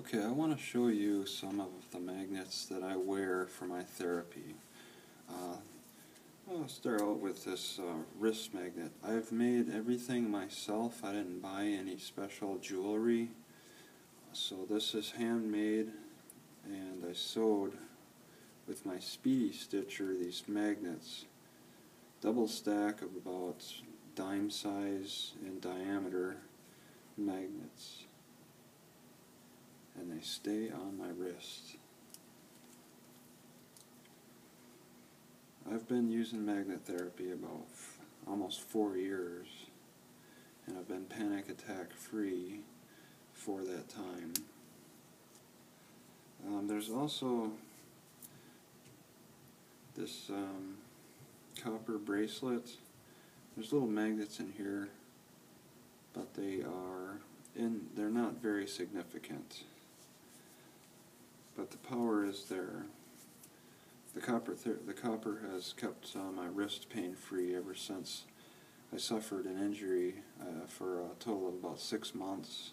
Okay, I want to show you some of the magnets that I wear for my therapy. I'll start out with this wrist magnet. I've made everything myself. I didn't buy any special jewelry. So this is handmade, and I sewed with my Speedy Stitcher these magnets. Double stack of about dime size in diameter magnets. And they stay on my wrist. I've been using magnet therapy about almost 4 years, and I've been panic attack free for that time. There's also this copper bracelet. There's little magnets in here, but they're not very significant. But the power is there. The copper has kept my wrist pain-free ever since I suffered an injury for a total of about 6 months.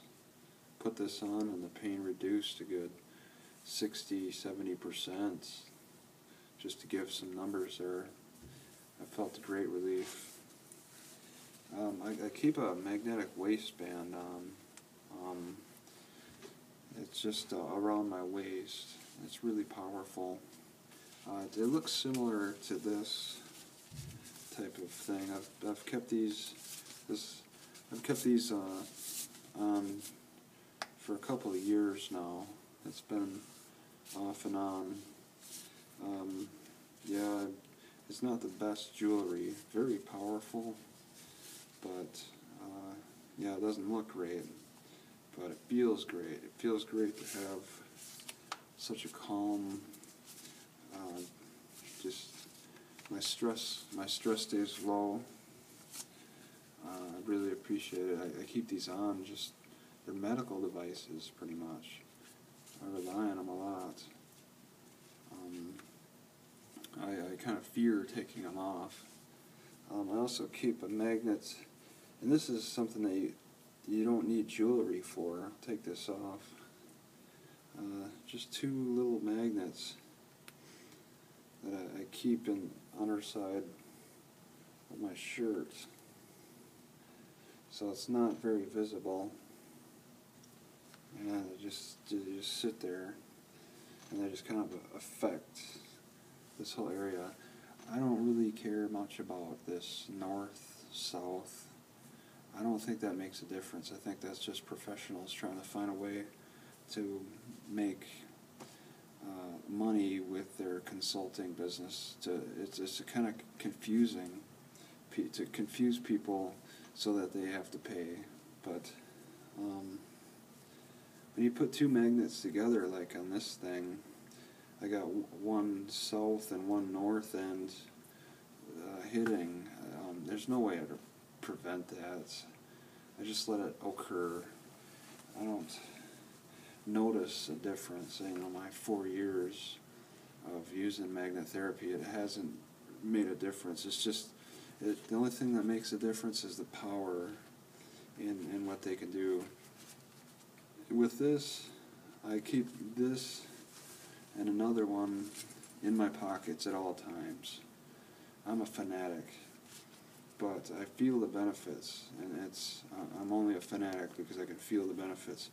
Put this on and the pain reduced a good 60–70%. Just to give some numbers there, I felt a great relief. I keep a magnetic waistband on. It's just around my waist. It's really powerful. It looks similar to this type of thing. I've kept these. I've kept these for a couple of years now. It's been off and on. Yeah, it's not the best jewelry. Very powerful, but yeah, it doesn't look great. But it feels great. It feels great to have such a calm. Just my stress stays low. I really appreciate it. I keep these on. Just they're medical devices, pretty much. I rely on them a lot. I kind of fear taking them off. I also keep a magnet, and this is something that you don't need jewelry for. I'll take this off. Just two little magnets that I keep in the underside of my shirt, so it's not very visible, and they just sit there, and they just kind of affect this whole area. I don't really care much about this north, south. I don't think that makes a difference. I think that's just professionals trying to find a way to make money with their consulting business. It's kind of confusing to confuse people so that they have to pay. But when you put two magnets together, like on this thing, I got one south and one north end hitting. There's no way to prevent that. I just let it occur. I don't notice a difference. You know, my 4 years of using magnet therapy, it hasn't made a difference. It's just the only thing that makes a difference is the power in what they can do. With this, I keep this and another one in my pockets at all times. I'm a fanatic, but I feel the benefits, and I'm only a fanatic because I can feel the benefits.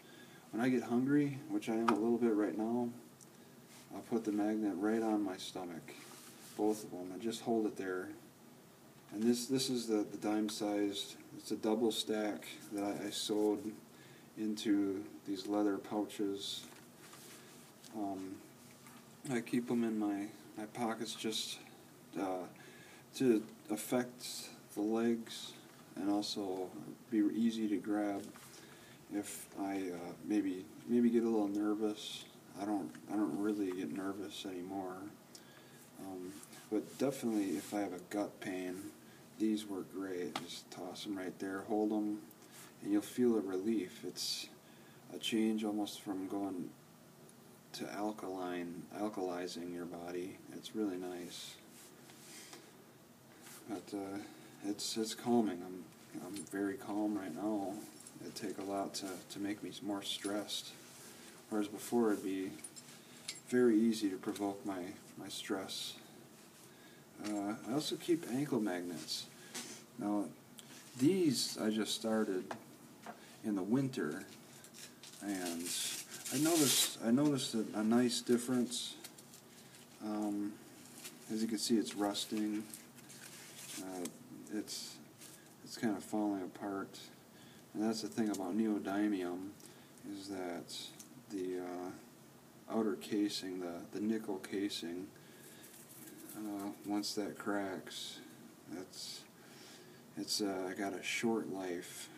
When I get hungry, which I am a little bit right now, I'll put the magnet right on my stomach, both of them, and just hold it there. And this is the dime-sized, it's a double stack that I sewed into these leather pouches. I keep them in my pockets just to affect the legs, and also be easy to grab. If I maybe get a little nervous, I don't really get nervous anymore. But definitely, if I have a gut pain, these work great. Just toss them right there, hold them, and you'll feel a relief. It's a change almost from going to alkalizing your body. It's really nice. But it's calming. I'm very calm right now. It'd take a lot to make me more stressed whereas before it'd be very easy to provoke my stress. I also keep ankle magnets. Now, these I just started in the winter, and I noticed a nice difference. As you can see, it's rusting. It's kind of falling apart, and that's the thing about neodymium, is that the outer casing, the nickel casing, once that cracks, it's got a short life.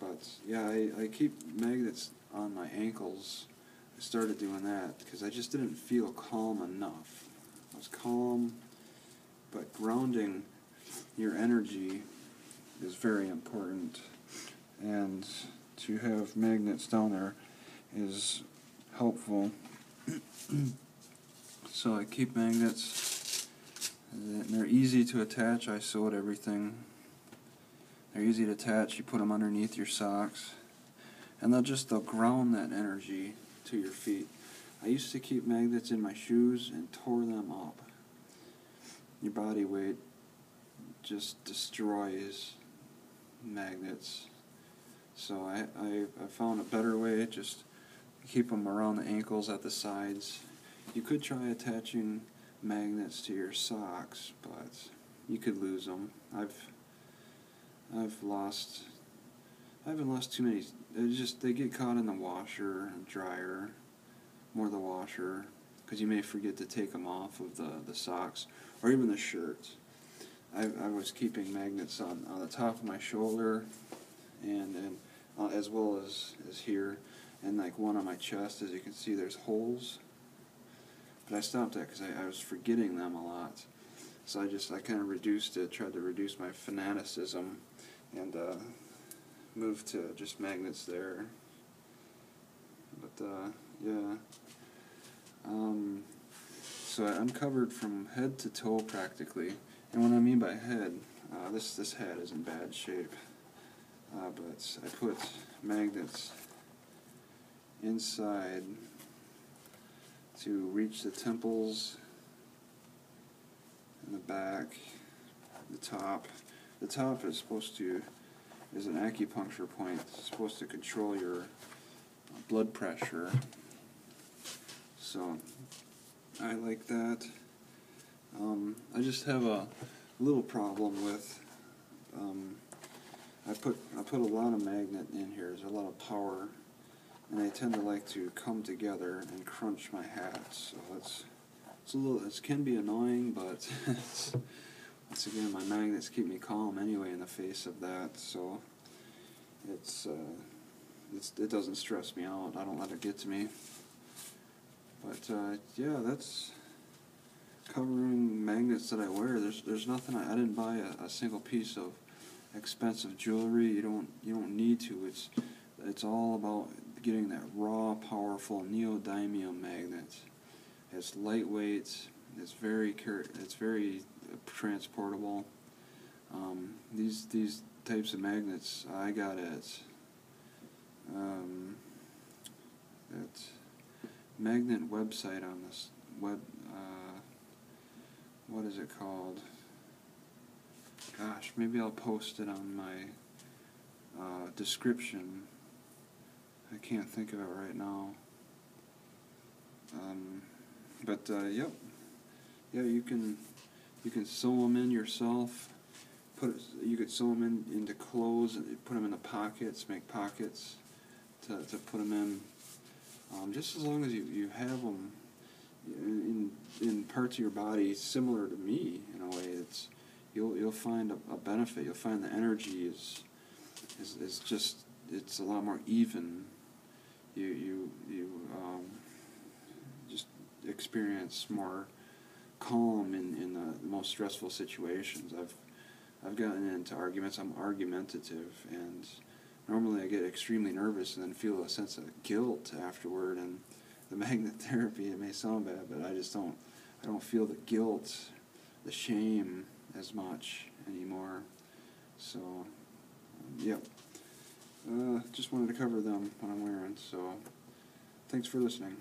But yeah, I keep magnets on my ankles. I started doing that because I just didn't feel calm enough. I was calm, but grounding your energy is very important, and to have magnets down there is helpful. So I keep magnets, and they're easy to attach. I sewed everything. They're easy to attach. You put them underneath your socks, and they'll ground that energy to your feet. I used to keep magnets in my shoes and tore them up. Your body weight just destroys magnets. So I found a better way. Just keep them around the ankles, at the sides. You could try attaching magnets to your socks, but you could lose them. I haven't lost too many. They get caught in the washer and dryer, more the washer, because you may forget to take them off of the socks or even the shirts. I was keeping magnets on the top of my shoulder, and as well as here, and like one on my chest. As you can see, there's holes, but I stopped that because I was forgetting them a lot. So I kind of reduced it, tried to reduce my fanaticism, and moved to just magnets there. But yeah. So I'm covered from head to toe practically. And what I mean by head, this hat is in bad shape, but I put magnets inside to reach the temples, and the back, the top. The top is is an acupuncture point. It's supposed to control your blood pressure. So I like that. I just have a little problem with I put a lot of magnet in here. There's a lot of power, and I tend to like to come together and crunch my hat. So it can be annoying, but once again, my magnets keep me calm anyway in the face of that. So it doesn't stress me out. I don't let it get to me. But yeah, that's covering magnets that I wear. There's nothing. I didn't buy a single piece of expensive jewelry. You don't need to. It's all about getting that raw, powerful neodymium magnet. It's lightweight. It's very transportable. These types of magnets I got at magnet website on this web. What is it called? Gosh, maybe I'll post it on my description. I can't think of it right now. Yep, yeah, you can sew them in yourself. You could sew them into clothes, and put them in the pockets, make pockets to put them in. Just as long as you have them in parts of your body similar to me in a way, you'll find a benefit. You'll find the energy is a lot more even. You just experience more calm in the most stressful situations. I've gotten into arguments. I'm argumentative, and normally I get extremely nervous and then feel a sense of guilt afterward, and the magnet therapy, it may sound bad, but I don't feel the guilt, the shame as much anymore. So, yep. Just wanted to cover them when I'm wearing. So, Thanks for listening.